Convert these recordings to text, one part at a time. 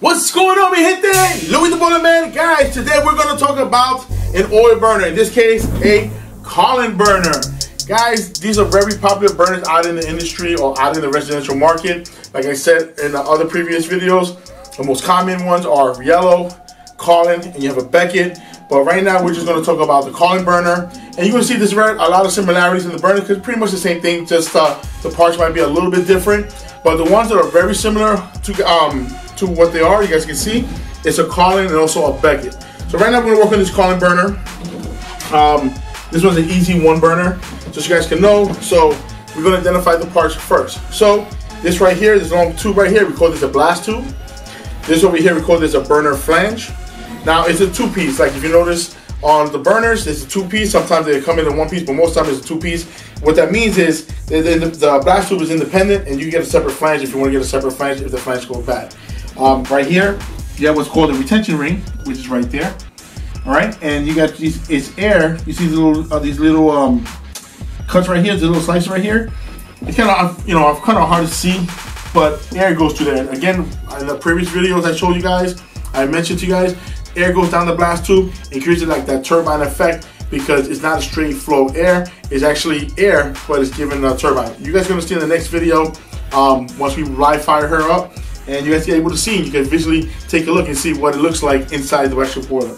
What's going on, we hit that? Louis the Bullet Man. Guys, today we're going to talk about an oil burner. In this case, a Carlin burner. Guys, these are very popular burners out in the industry or out in the residential market. Like I said in the other previous videos, the most common ones are Riello, Carlin, and you have a Beckett. But right now, we're just going to talk about the Carlin burner. And you're going to see there's a lot of similarities in the burner because pretty much the same thing, just the parts might be a little bit different. But the ones that are very similar to what they are, you guys can see, it's a Carlin and also a Beckett. So right now we're gonna work on this Carlin burner. This one's an easy one burner, just so you guys can know. So we're gonna identify the parts first. So this right here, this long tube right here, we call this a blast tube. This over here, we call this a burner flange. Now it's a two-piece, like if you notice on the burners, it's a two-piece. Sometimes they come in one piece, but most times it's a two-piece. What that means is the blast tube is independent and you get a separate flange if you wanna get a separate flange if the flange goes bad. Right here, you have what's called a retention ring, which is right there. All right, and you got these, it's air. You see these little cuts right here, the little slice right here. It's kind of, you know, kind of hard to see, but air goes through there. Again, in the previous videos I showed you guys, I mentioned to you guys, air goes down the blast tube and creates like that turbine effect because it's not a straight flow of air. It's actually air, but it's given a turbine. You guys are gonna see in the next video once we live fire her up. And you guys get able to see, you can visually take a look and see what it looks like inside the actual boiler.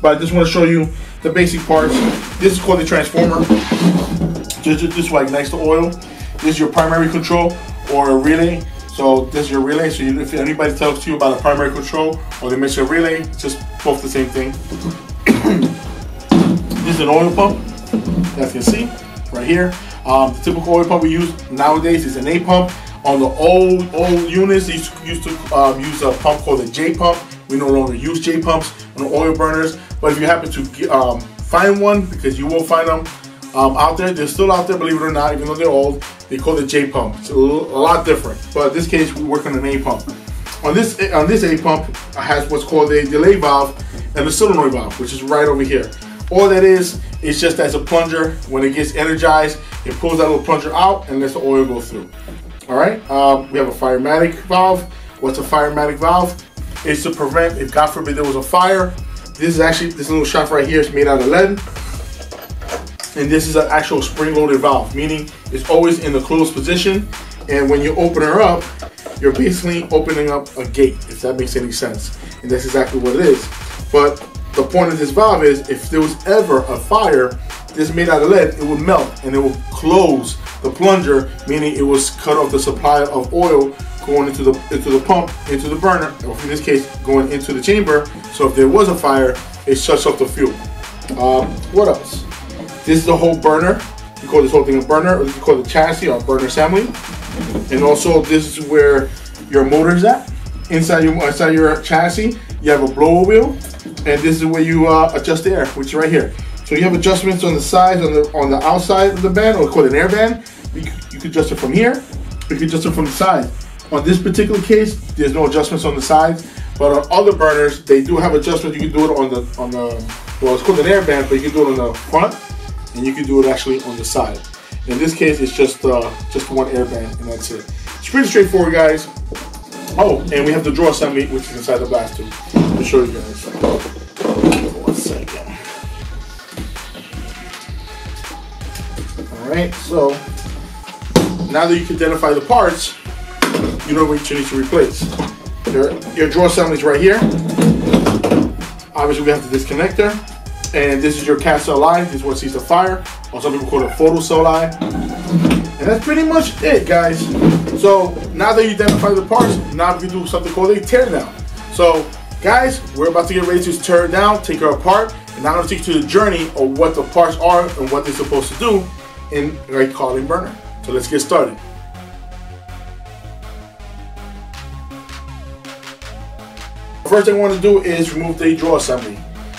But I just want to show you the basic parts. This is called the transformer. This one ignites the oil. This is your primary control or a relay. So this is your relay. So if anybody tells you about a primary control or they mention a relay, it's just both the same thing. This is an oil pump, as you can see, right here. The typical oil pump we use nowadays is an A pump. On the old units, they used to use a pump called a J pump. We no longer use J pumps on the oil burners. But if you happen to find one, because you will find them out there, they're still out there, believe it or not, even though they're old, they call it J pump. It's a lot different. But in this case, we work on an A pump. On this A pump, it has what's called a delay valve and a solenoid valve, which is right over here. All that is, it's just as a plunger. When it gets energized, it pulls that little plunger out and lets the oil go through. All right, we have a firematic valve. What's a firematic valve? It's to prevent, if God forbid there was a fire. This is actually, this little shaft right here is made out of lead. And this is an actual spring-loaded valve, meaning it's always in the closed position. And when you open her up, you're basically opening up a gate, if that makes any sense. And that's exactly what it is. But the point of this valve is, if there was ever a fire, this is made out of lead, it will melt and it will close the plunger, meaning it was cut off the supply of oil going into the pump, into the burner, or in this case, going into the chamber. So if there was a fire, it shuts off the fuel. What else? This is the whole burner. We call this whole thing a burner, or we call it a chassis or a burner assembly. And also, this is where your motor is at. Inside your chassis, you have a blower wheel, and this is where you adjust the air, which is right here. So you have adjustments on the sides, on the outside of the band, or called an air band. You can adjust it from here, you can adjust it from the side. On this particular case, there's no adjustments on the sides, but on other burners, they do have adjustments. You can do it well, it's called an air band, but you can do it on the front, and you can do it actually on the side. In this case, it's just one air band, and that's it. It's pretty straightforward, guys. Oh, and we have the drawer assembly, which is inside the blast tube. I'll show you guys. One second. Right, so now that you can identify the parts, you know what you need to replace. Your drawer assembly is right here. Obviously, we have the disconnector, and this is your Cad Cell line. This is what sees the fire, or some people call it a photo cell line. And that's pretty much it, guys. So now that you identify the parts, now we do something called a tear down. So, guys, we're about to get ready to tear it down, take her apart, and now I'm gonna take you to the journey of what the parts are and what they're supposed to do in a Carlin burner. So let's get started. First thing I want to do is remove the drawer assembly.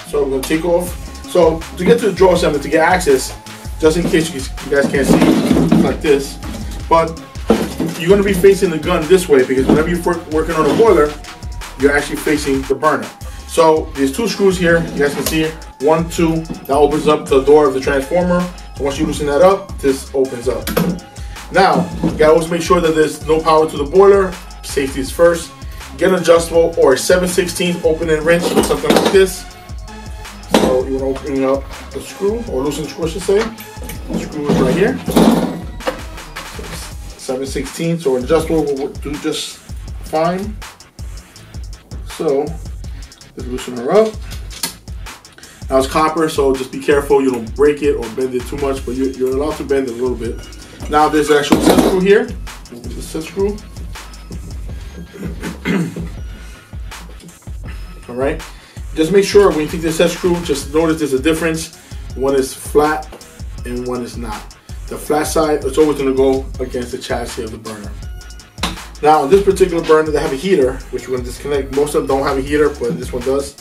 So we're going to take off. So to get to the drawer assembly, to get access, just in case you guys can't see, like this. But you're going to be facing the gun this way because whenever you're working on a boiler, you're actually facing the burner. So there's two screws here. You guys can see it. 1, 2. That opens up the door of the transformer. So once you loosen that up, this opens up. Now, you gotta always make sure that there's no power to the boiler. Safety is first. get an adjustable or a 7/16 open-end wrench, something like this. So you want to open up the screw, or loosen the screw I should say. The screw is right here. 7/16, so an adjustable will do just fine. So just loosen her up. Now it's copper, so just be careful you don't break it or bend it too much, but you're allowed to bend it a little bit. Now there's an actual set screw here. There's a set screw. All right. Just make sure when you take the set screw, just notice there's a difference. One is flat and one is not. The flat side is always going to go against the chassis of the burner. Now on this particular burner, they have a heater, which we're going to disconnect. Most of them don't have a heater, but this one does.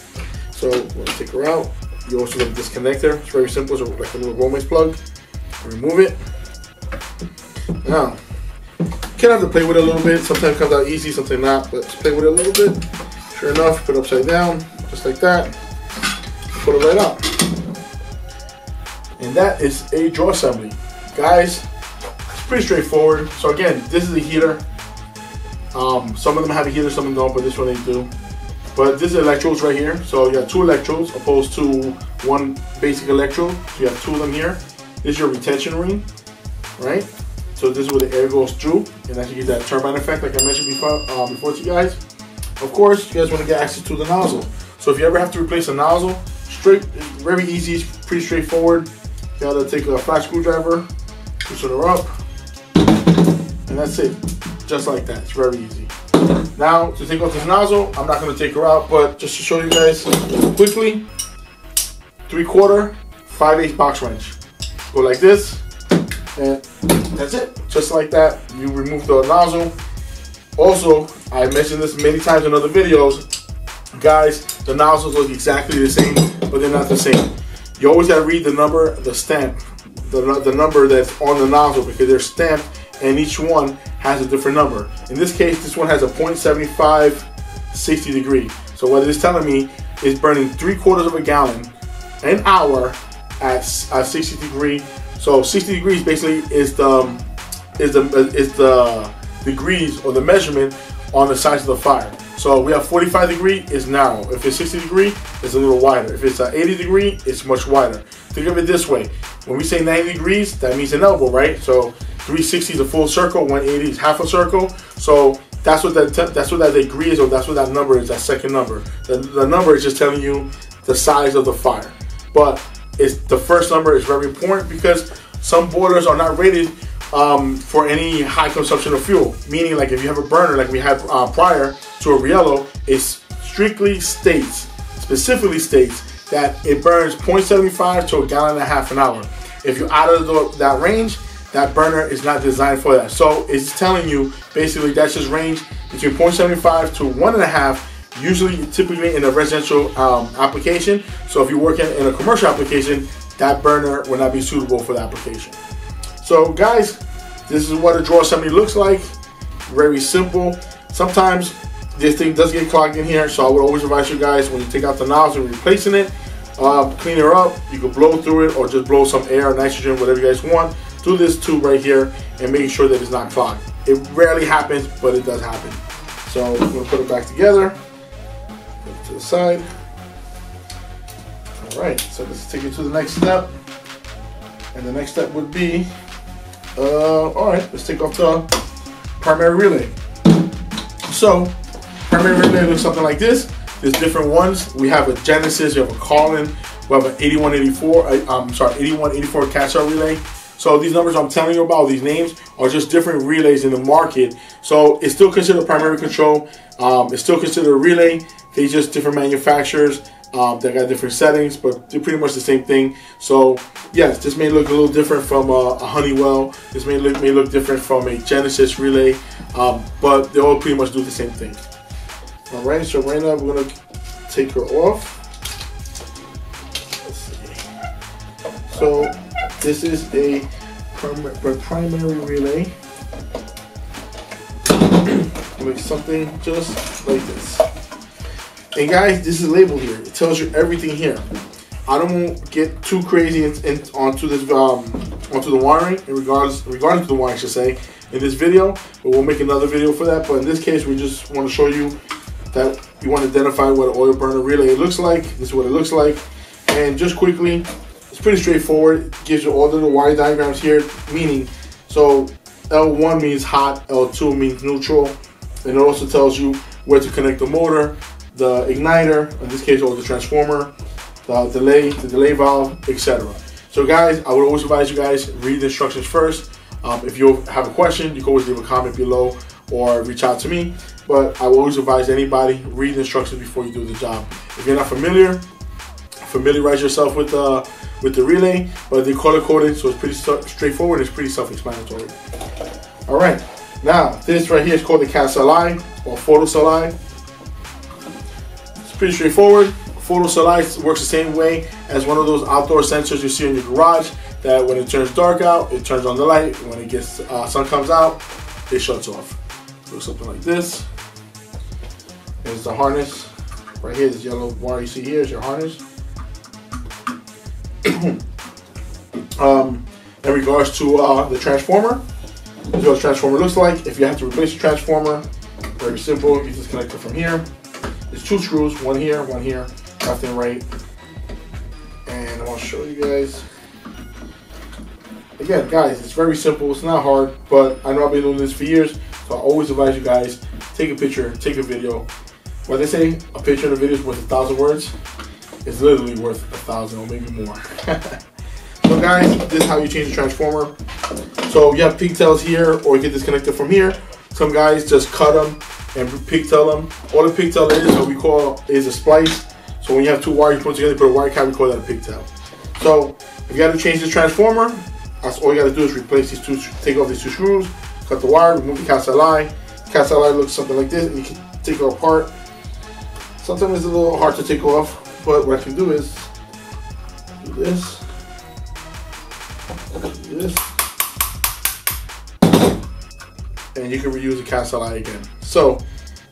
So we're going to take her out. You also have a disconnector. It's very simple. So like a little Gomez plug. Remove it. Now, you can have to play with it a little bit. Sometimes it comes out easy, sometimes not. But just play with it a little bit. Sure enough, put it upside down, just like that. Put it right up. And that is a drawer assembly. Guys, it's pretty straightforward. So again, this is a heater. Some of them have a heater, some of them don't, but this one they do. But this is electrodes right here. So you have two electrodes opposed to one basic electrode. So you have two of them here. This is your retention ring, right? So this is where the air goes through, and actually get that turbine effect like I mentioned before to you guys. Of course, you guys want to get access to the nozzle. So if you ever have to replace a nozzle, very easy, it's pretty straightforward. You gotta take a flat screwdriver, loosen her up, and that's it. Just like that, it's very easy. Now to take off this nozzle, I'm not gonna take her out, but just to show you guys quickly, 3/4, 5/8 box wrench. Go like this, and that's it. Just like that, you remove the nozzle. Also, I mentioned this many times in other videos, guys, the nozzles look exactly the same, but they're not the same. You always gotta read the number, the stamp, the number that's on the nozzle, because they're stamped and each one has a different number. In this case, this one has a 0.75 60 degree. So what it's telling me is burning 3/4 of a gallon an hour at 60 degree. So 60 degrees basically is the degrees or the measurement on the sides of the fire. So we have 45 degree is narrow. If it's 60 degree, it's a little wider. If it's 80 degree, it's much wider. Think of it this way. When we say 90 degrees, that means an elbow, right? So 360 is a full circle, 180 is half a circle. So that's what that degree is, or that's what that number is, that second number. The number is just telling you the size of the fire. But it's, the first number is very important because some boilers are not rated for any high consumption of fuel. Meaning, like if you have a burner like we had prior to a Riello, it specifically states that it burns 0.75 to a gallon and a half an hour. If you're out of that range, that burner is not designed for that. So it's telling you basically that's just range between 0.75 to 1.5. Usually, typically in a residential application. So if you're working in a commercial application, that burner will not be suitable for the application. So guys, this is what a drawer assembly looks like. Very simple. Sometimes this thing does get clogged in here, so I would always advise you guys when you take out the nozzle and replacing it, clean her up. You can blow through it or just blow some air or nitrogen, whatever you guys want, through this tube right here and make sure that it's not clogged. It rarely happens, but it does happen. So we're gonna put it back together. To the side. All right, so let's take it to the next step, and the next step would be all right, let's take off the primary relay. So primary relay looks something like this. There's different ones. We have a Genesis, you have a Carlin, we have an 8184, I'm sorry, 8184 Cad Cell relay. So these numbers I'm telling you about, these names, are just different relays in the market. So it's still considered primary control. It's still considered a relay. They just different manufacturers that got different settings, but they're pretty much the same thing. So yes, this may look a little different from a Honeywell. This may look different from a Genesis relay, but they all pretty much do the same thing. All right, so right now we're gonna take her off. Let's see. So this is a primary relay. Make something just like this. And guys, this is labeled here. It tells you everything here. I don't get too crazy onto this onto the wiring, in regarding to the wiring, I should say, in this video. But we'll make another video for that. But in this case, we just want to show you that you want to identify what an oil burner relay looks like. This is what it looks like. And just quickly, it's pretty straightforward. It gives you all the little wire diagrams here, meaning, so L1 means hot, L2 means neutral, and it also tells you where to connect the motor, the igniter, in this case, or the transformer, the delay valve, etc. So guys, I would always advise you guys, read the instructions first. If you have a question, you can always leave a comment below or reach out to me. But I would always advise anybody, read the instructions before you do the job. If you're not familiar, familiarize yourself with the relay, but they color coded, so it's pretty straightforward. It's pretty self-explanatory. All right, now this right here is called the Cad Cell eye or photo cell eye. It's pretty straightforward. Photo cell eye works the same way as one of those outdoor sensors you see in your garage. That when it turns dark out, it turns on the light. When it gets sun comes out, it shuts off. So something like this. Here's the harness. Right here, this yellow bar you see here is your harness. In regards to the transformer, this is what the transformer looks like. If you have to replace the transformer, very simple, you just connect it from here. There's two screws, one here, left and right. And I want to show you guys. Again, guys, it's very simple, it's not hard, but I know I've been doing this for years, so I always advise you guys, take a picture, take a video. What they say, a picture and a video is worth 1,000 words. It's literally worth 1,000 or maybe more. So guys, this is how you change the transformer. So you have pigtails here, or you can disconnect it from here. Some guys just cut them and pigtail them. All the pigtail is what we call is a splice. So when you have two wires you put together, you put a wire cap, we call that a pigtail. So if you got to change this transformer, that's all you got to do is replace these two, take off these two screws, cut the wire, remove the Cad Cell eye. Cad Cell eye looks something like this, and you can take it apart. Sometimes it's a little hard to take off. But what I can do is do this, and you can reuse the Cad Cell eye again. So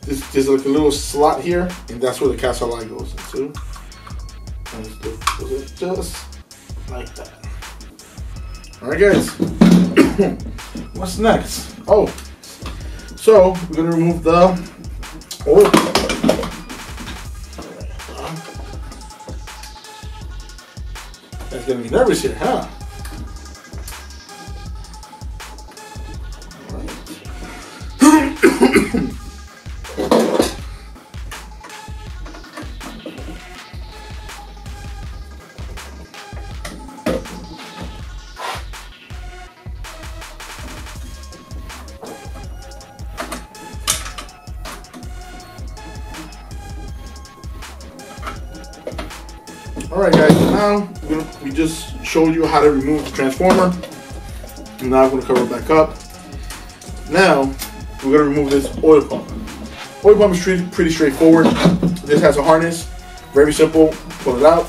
there's like a little slot here, and that's where the Cad Cell eye goes into. And it's just like that. All right, guys. What's next? Oh, so we're gonna remove the oil. That's gonna be nervous here, huh? All right. All right, guys. Now. We just showed you how to remove the transformer. Now I'm going to cover it back up. Now we're going to remove this oil pump. Oil pump is pretty straightforward. This has a harness, very simple. Pull it out.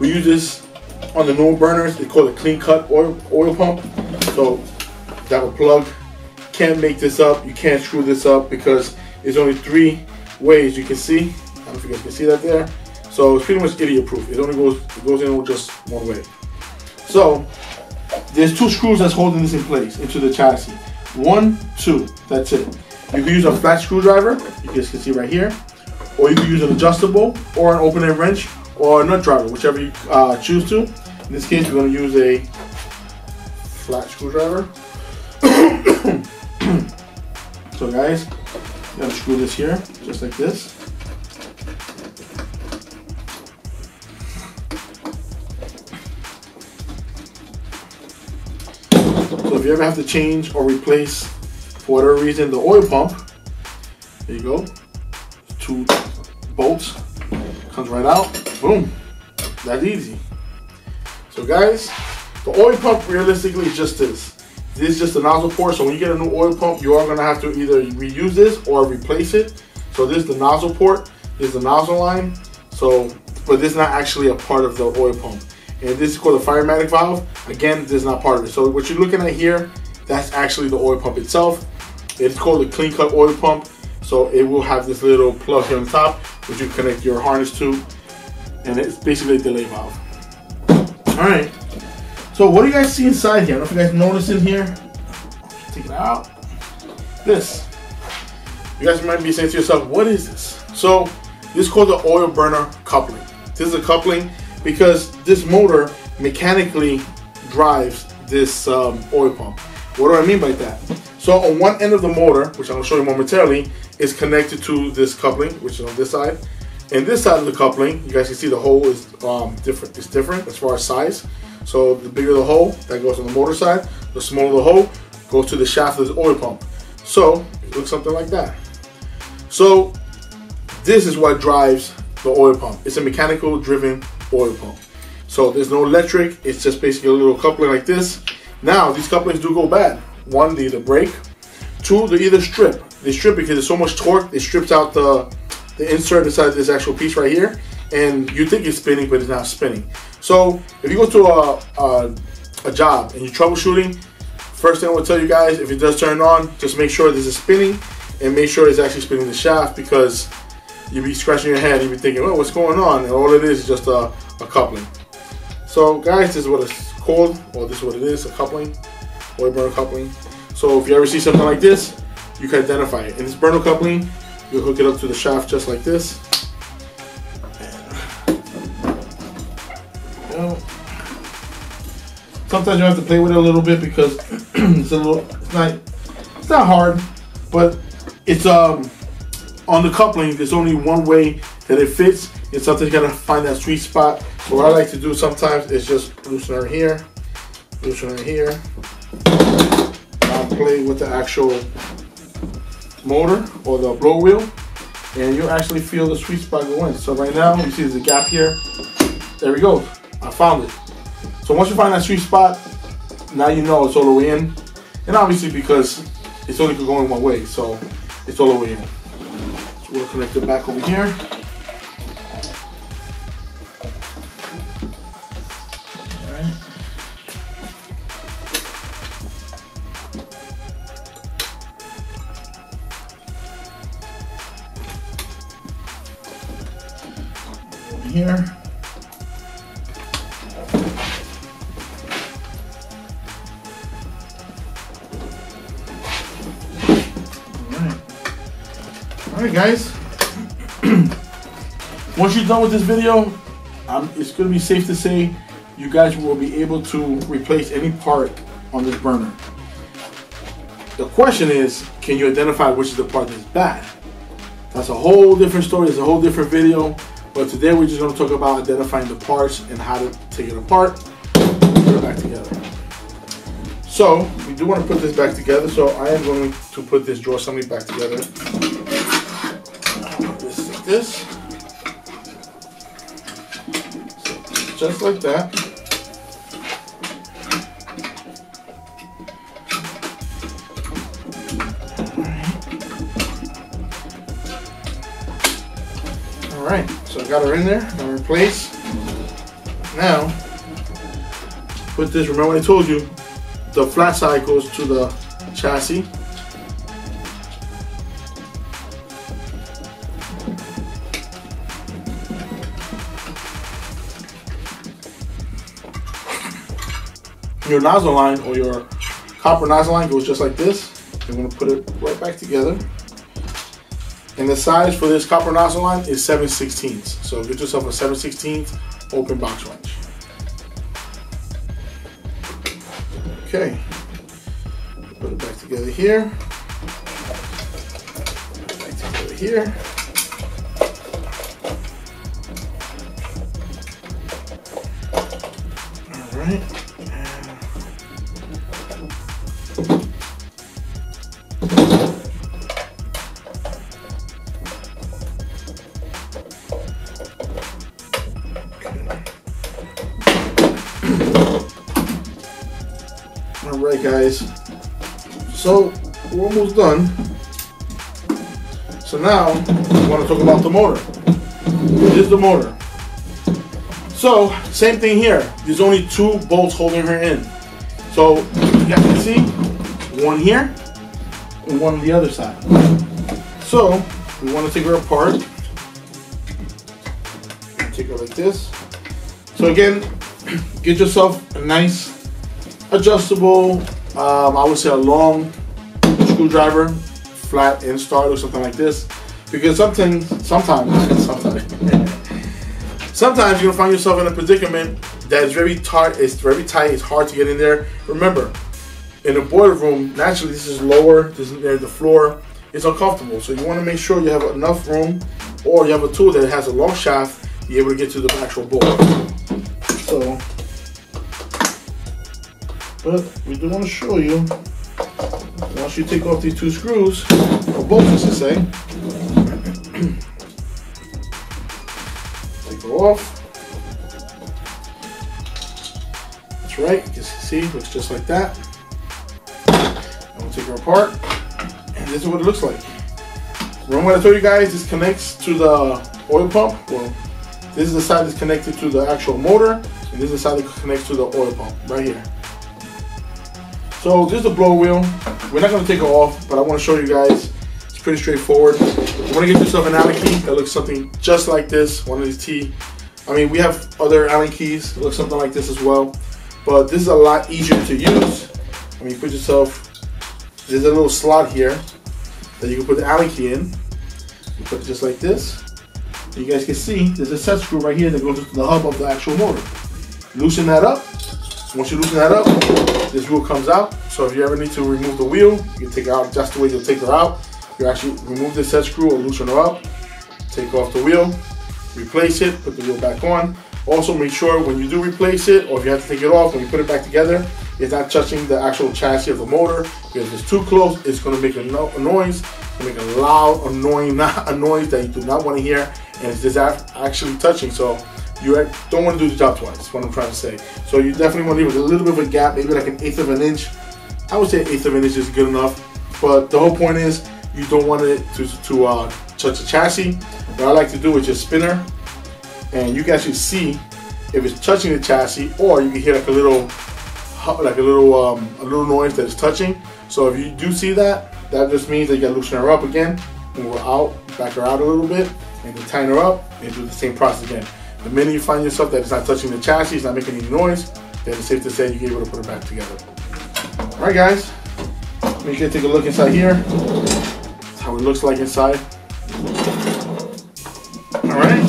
We use this on the normal burners. They call it clean cut oil pump. So that will plug. Can't make this up. You can't screw this up because there's only three ways you can see. I don't know if you guys can see that there. So it's pretty much idiot proof. It goes in with just one way. So there's two screws that's holding this in place into the chassis. 1, 2, that's it. You can use a flat screwdriver, you guys can see right here, or you can use an adjustable or an open end wrench or a nut driver, whichever you choose to. In this case, we're gonna use a flat screwdriver. So guys, you gotta screw this here, just like this. If you ever have to change or replace, for whatever reason, the oil pump, there you go, 2 bolts, comes right out, boom, that's easy. So guys, the oil pump realistically is just this. This is just a nozzle port, so when you get a new oil pump, you are going to have to either reuse this or replace it. So this is the nozzle port, this is the nozzle line, so, but this is not actually a part of the oil pump. And this is called a firematic valve. Again, this is not part of it. So what you're looking at here, that's actually the oil pump itself. It's called a clean cut oil pump. So it will have this little plug here on top, which you connect your harness to. And it's basically a delay valve. All right. So what do you guys see inside here? I don't know if you guys notice in here. Take it out. This. You guys might be saying to yourself, what is this? So this is called the oil burner coupling. This is a coupling because this motor mechanically drives this oil pump. What do I mean by that? So on one end of the motor, which I'm going to show you momentarily, is connected to this coupling, which is on this side. And this side of the coupling, you guys can see the hole is different. It's different as far as size. So the bigger the hole, that goes on the motor side. The smaller the hole, goes to the shaft of the oil pump. So it looks something like that. So this is what drives the oil pump. It's a mechanical driven oil pump. So there's no electric. It's just basically a little coupling like this. Now these couplings do go bad. One, they either break. Two, they either strip. They strip because there's so much torque. It strips out the insert inside this actual piece right here, and you think it's spinning, but it's not spinning. So if you go to a job and you're troubleshooting, first thing I want to tell you guys, if it does turn on, just make sure this is spinning and make sure it's actually spinning the shaft, because you'll be scratching your head, you'll be thinking, oh, what's going on? And all it is just a coupling. So guys, this is what it's called, or this is what it is, a coupling, oil burner coupling. So if you ever see something like this, you can identify it. And this burner coupling, you hook it up to the shaft just like this. Sometimes you have to play with it a little bit because it's not hard, but it's on the coupling. There's only one way that it fits, and sometimes you gotta find that sweet spot. So what I like to do sometimes is just loosen her here, and play with the actual motor or the blow wheel, and you'll actually feel the sweet spot go in. So right now you see there's a gap here. There we go, I found it. So once you find that sweet spot, now you know it's all the way in, and obviously because it's only going one way, so it's all the way in. So we'll connect it back over here. All right. Here. All right, guys. Once you're done with this video, it's going to be safe to say you guys will be able to replace any part on this burner. The question is, can you identify which is the part that's bad? That's a whole different story. It's a whole different video. But today we're just going to talk about identifying the parts and how to take it apart and put it back together. So we do want to put this back together. So I am going to put this drawer assembly back together. Just like this. So just like that. All right, so I got her in there and replace. Now, put this, remember what I told you, the flat side goes to the chassis. Your nozzle line or your copper nozzle line goes just like this. You're going to put it right back together. And the size for this copper nozzle line is 7/16. So get yourself a 7/16 open box wrench. Okay, put it back together here. Back together here. All right. Alright guys, so we're almost done. So now we want to talk about the motor. This is the motor. So same thing here. There's only two bolts holding her in. So you guys can see one here and one on the other side. So we want to take her apart. Take her like this. So again, get yourself a nice adjustable, I would say a long screwdriver, flat and start or something like this. Because sometimes you'll find yourself in a predicament that is very tight. It's very tight. It's hard to get in there. Remember, in a boiler room, naturally this is lower. This is near the floor. It's uncomfortable. So you want to make sure you have enough room, or you have a tool that has a long shaft, be able to get to the actual boiler. So, but we do want to show you. Once you take off these two screws, or both, I should say. Take it off. That's right, you can see, it looks just like that. I'm gonna take her apart, and this is what it looks like. Remember what I told you guys, this connects to the oil pump? Well, this is the side that's connected to the actual motor, and this is the side that connects to the oil pump, right here. So this is the blow wheel. We're not going to take it off, but I want to show you guys. It's pretty straightforward. You want to get yourself an Allen key that looks something just like this, one of these T. I mean, we have other Allen keys that look something like this as well, but this is a lot easier to use. I mean, you put yourself, there's a little slot here that you can put the Allen key in. You put it just like this. You guys can see there's a set screw right here that goes into the hub of the actual motor. Loosen that up. Once you loosen that up, this wheel comes out. So if you ever need to remove the wheel, you can take it out. That's the way you'll take it out. You actually remove this set screw or loosen her up, take off the wheel, replace it, put the wheel back on. Also make sure when you do replace it, or if you have to take it off, when you put it back together, it's not touching the actual chassis of the motor. Because if it's too close, it's going to make a noise. It's going to make a loud, annoying noise that you do not want to hear. And it's just actually touching. So you don't want to do the job twice, is what I'm trying to say. So you definitely want to leave with a little bit of a gap, maybe like an eighth of an inch. I would say an eighth of an inch is good enough, but the whole point is you don't want it to touch the chassis. What I like to do is just spinner, and you can actually see if it's touching the chassis, or you can hear like a little noise that it's touching. So if you do see that, that just means that you got to loosen her up again, and we're out, back her out a little bit, and then tighten her up, and do the same process again. The minute you find yourself that it's not touching the chassis, it's not making any noise, then it's safe to say you're able to put it back together. All right, guys, we can take a look inside here. That's how it looks like inside. All right,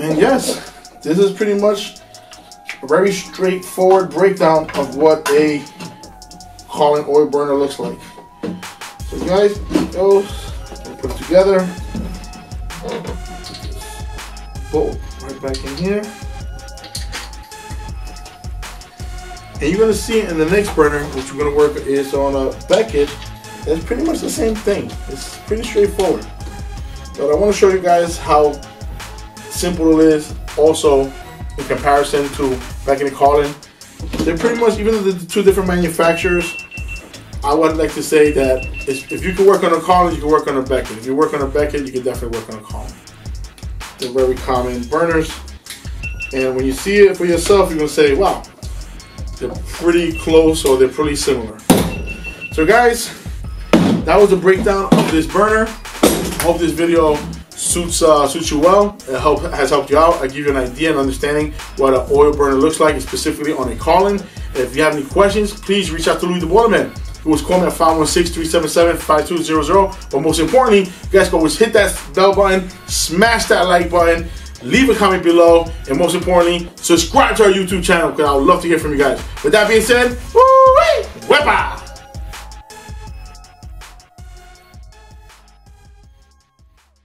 and yes, this is pretty much a very straightforward breakdown of what a Carlin oil burner looks like. So, guys, it goes, we'll put it together. Right back in here, and you're going to see in the next burner, which we're going to work is on a Beckett. That's pretty much the same thing. It's pretty straightforward, but I want to show you guys how simple it is. Also, in comparison to Beckett and Carlin, they're pretty much, even though the two different manufacturers, I would like to say that if you can work on a Carlin, you can work on a Beckett. If you work on a Beckett, you can definitely work on a Carlin. They're very common burners, and when you see it for yourself, you're gonna say, wow, they're pretty close, or they're pretty similar. So guys, that was the breakdown of this burner. Hope this video suits you well. It has helped you out. I give you an idea and understanding what an oil burner looks like, specifically on a Carlin. If you have any questions, please reach out to Louis the Boilerman. Who was calling at 516-377-5200. But most importantly, you guys go always hit that bell button, smash that like button, leave a comment below, and most importantly, subscribe to our YouTube channel, because I would love to hear from you guys. With that being said, woo-wee, wepa!